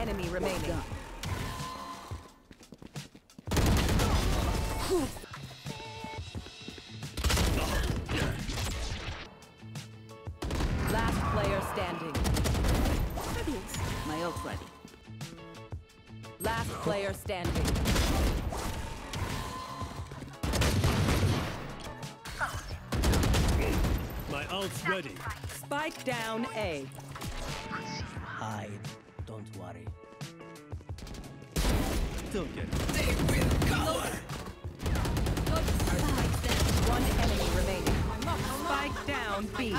enemy remaining. Last player standing. My ult's ready. Last player standing. My ult's ready. Spike down A. Hide. Don't worry. Don't get it. They will go! One enemy remaining. Spike down B.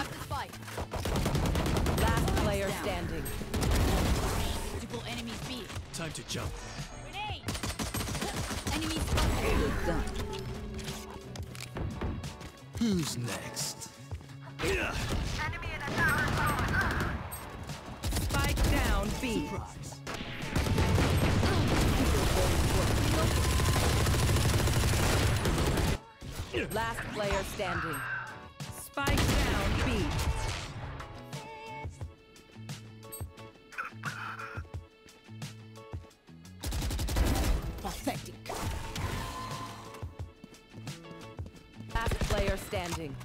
Last player standing. Multiple enemies B. Time to jump. Grenade! Enemies done. Who's next? Enemy in a tower. Spike down B. Surprise. Last player standing. Spike down B. Pathetic. Last player standing.